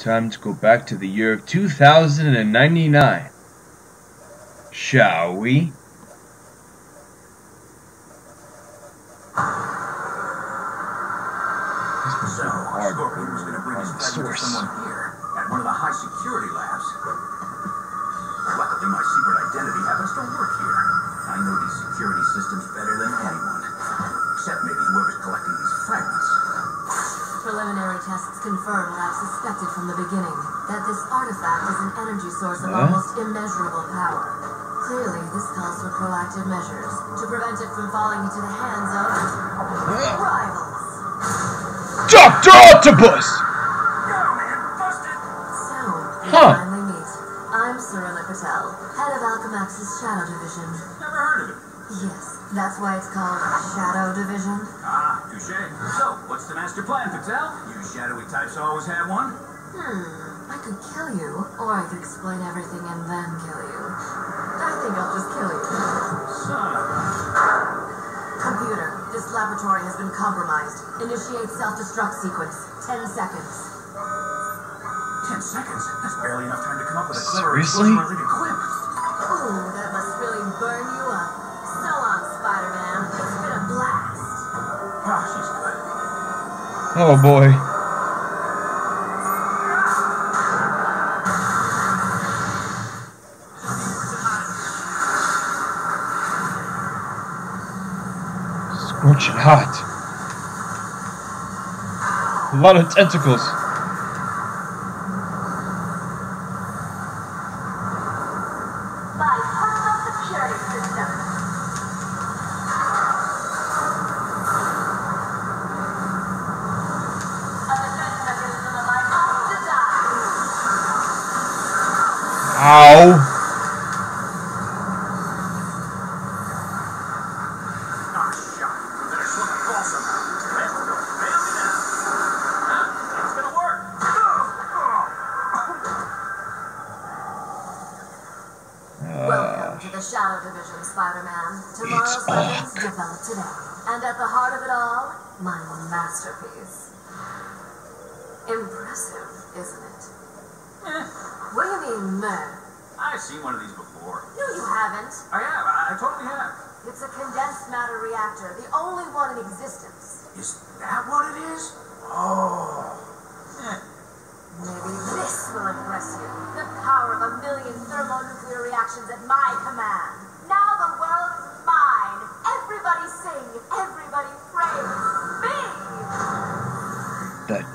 Time to go back to the year of 2099. Shall we? So, Scorpion was going to bring his fragment to someone here at one of the high security labs. Luckily, my secret identity happens to work here. I know these security systems better than anyone, except maybe whoever's collecting these fragments. Preliminary tests confirm what I've suspected from the beginning, that this artifact is an energy source of almost immeasurable power. Clearly, this calls for proactive measures to prevent it from falling into the hands of rivals. Dr. Octopus! Finally meet. I'm Surala Patel, head of Alchemax's Shadow Division. Never heard of it. Yes, that's why it's called Shadow Division. Ah, touche. So, what's the master plan, Patel? You shadowy types always have one? I could kill you, or I could explain everything and then kill you. I think I'll just kill you. So... Computer, this laboratory has been compromised. Initiate self-destruct sequence. 10 seconds. 10 seconds? That's barely enough time to come up with a clever... Seriously? Ooh, that must really burn you up. So long, Spider-Man. It's been a blast. Oh, she's good. Oh, boy. Scorching hot. A lot of tentacles.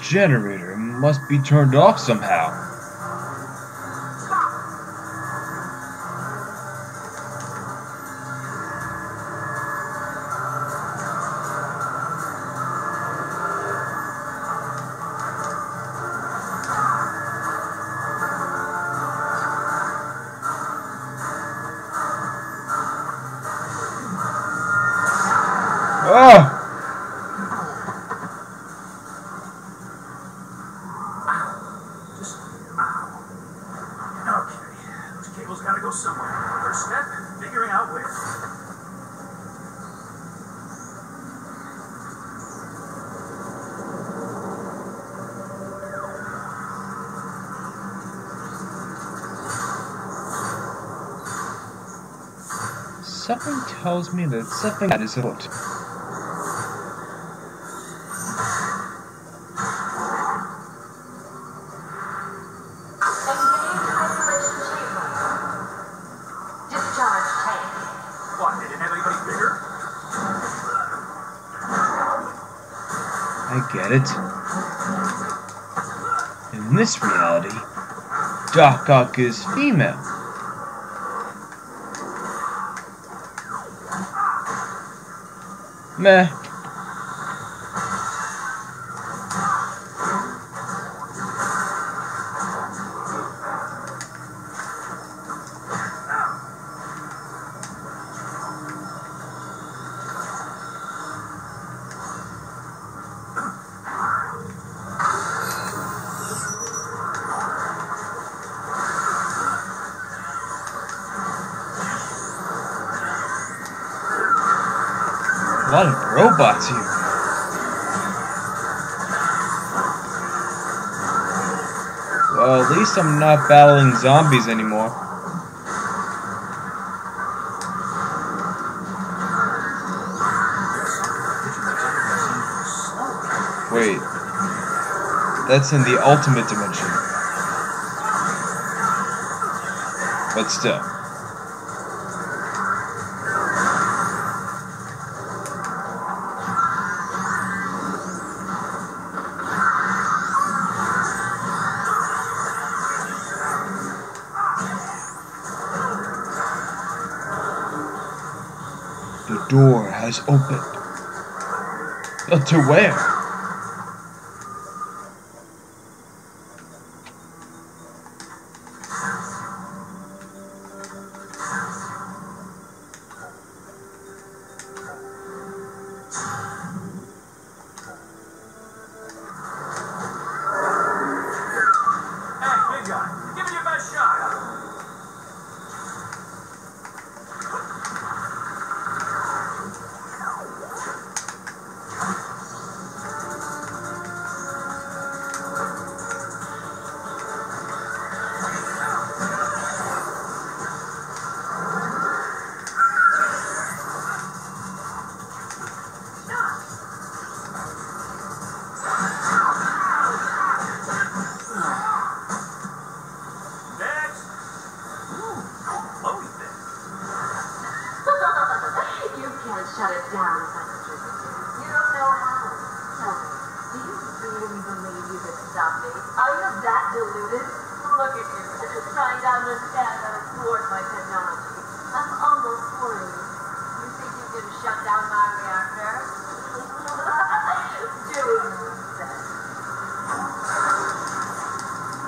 Generator must be turned off somehow. Something tells me that something bad is afoot. I get it. In this reality, Doc Ock is female. Meh. A lot of robots here. at least I'm not battling zombies anymore. Wait, that's in the ultimate dimension. But still. The door has opened. But to where?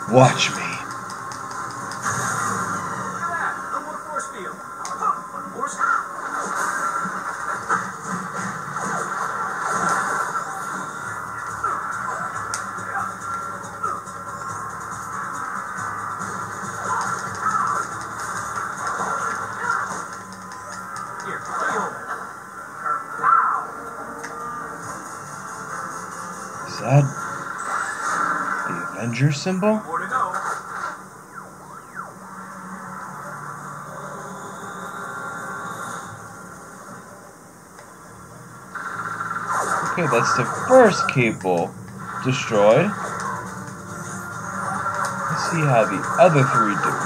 Watch me. Is that the Avenger symbol? Okay, that's the first cable destroyed. Let's see how the other three do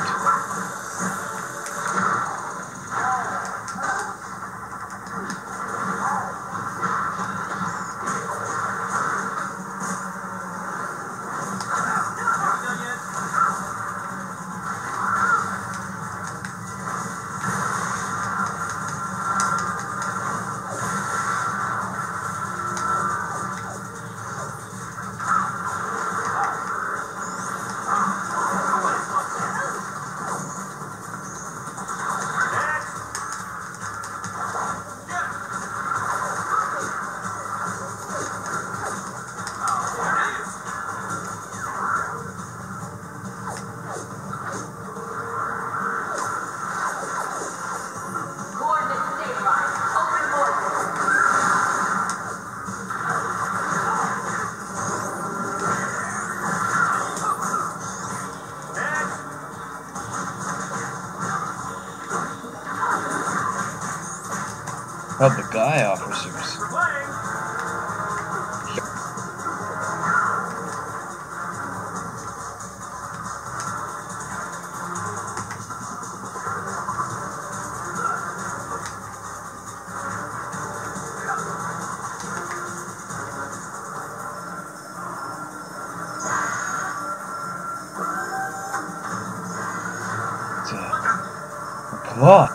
about the guy officers. It's a claw.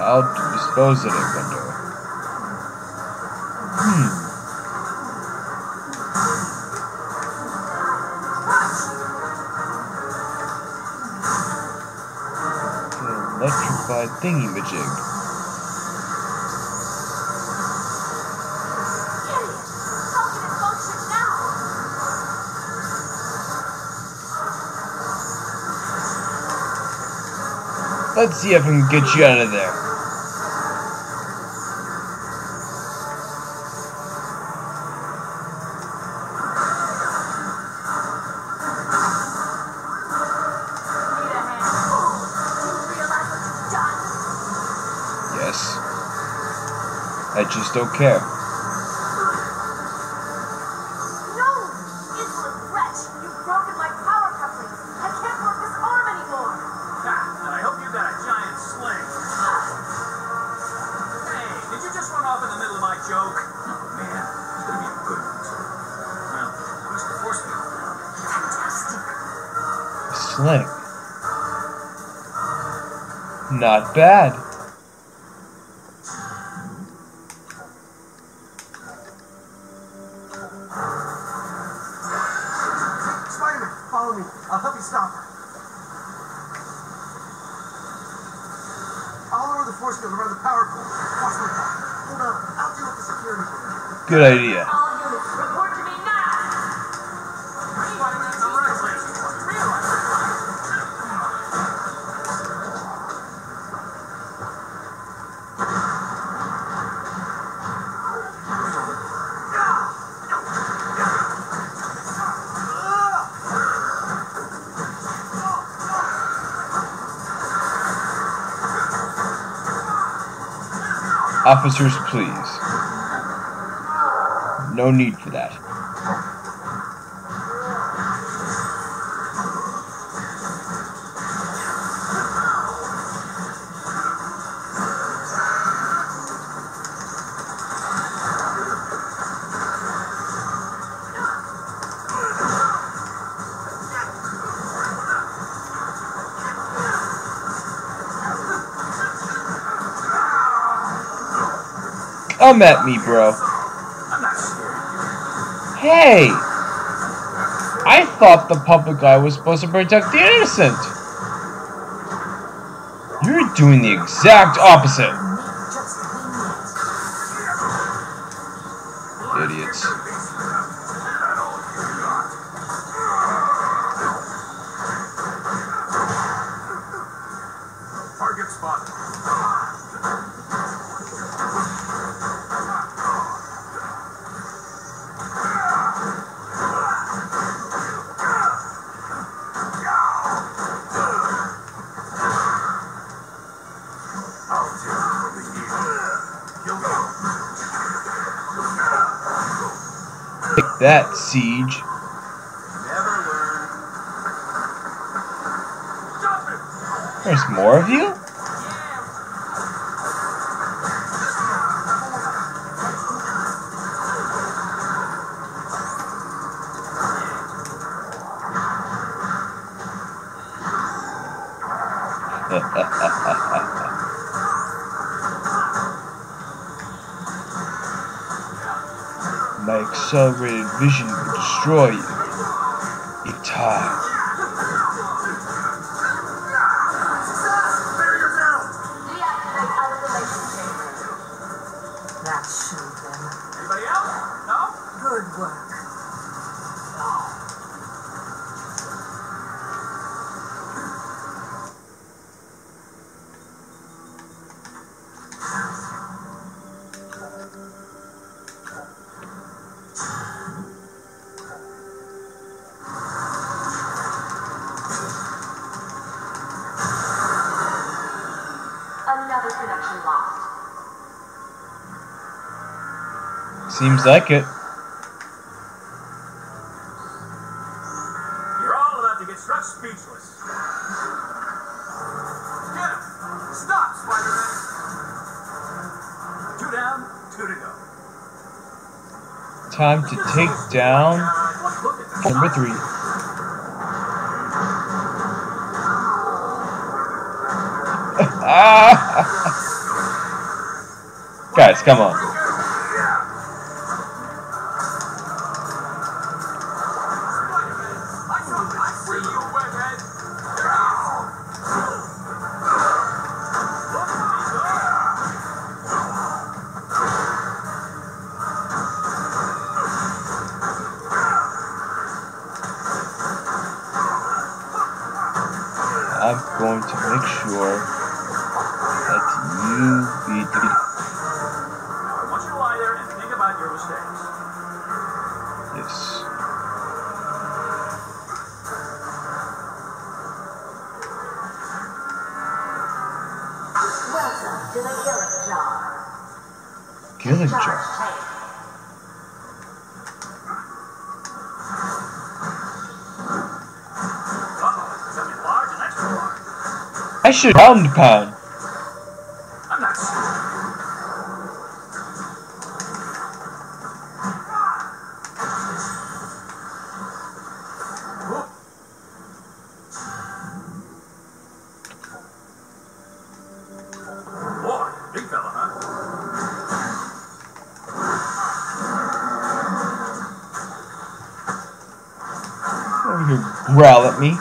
I'll dispose of it, Bender. An electrified thingy-majig. Let's see if I can get you out of there. Yes. I just don't care. Not bad. Spider-Man, follow me. I'll help you stop her. I'll lower the force field around the power pole. Watch my back. Hold on. I'll deal with the security. Good idea. All units, report to me now. Officers, please. No need for that. Come at me, bro. Hey! I thought the public eye was supposed to protect the innocent. You're doing the exact opposite. Idiots. Target spotted. Take that, Siege. There's more of you? My accelerated vision will destroy you in time. Deactivate isolation chambers. That should them. Anybody else? No? Good work. Seems like it. You're all about to get struck speechless. Get him! Stop, Spider-Man! 2 down, 2 to go. Time to take down number 3. Guys, come on. I'm going to make sure that you be did. I want you to lie there and think about your mistakes. Yes. Welcome to the Killing Jar. Killing Jar. I should pound pound. I'm not Boy, big fella, huh? Growl at me.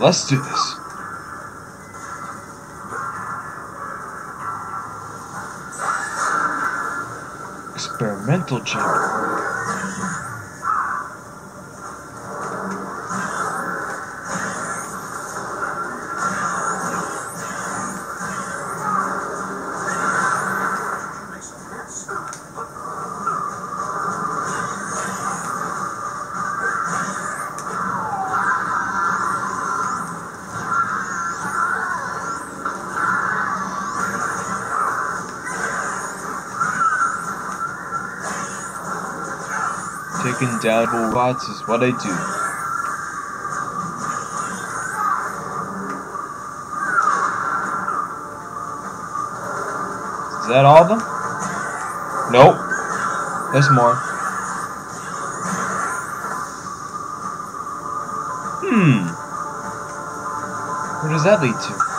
Let's do this. Experimental chamber. Taking down robots is what I do. Is that all of them? Nope. There's more. Where does that lead to?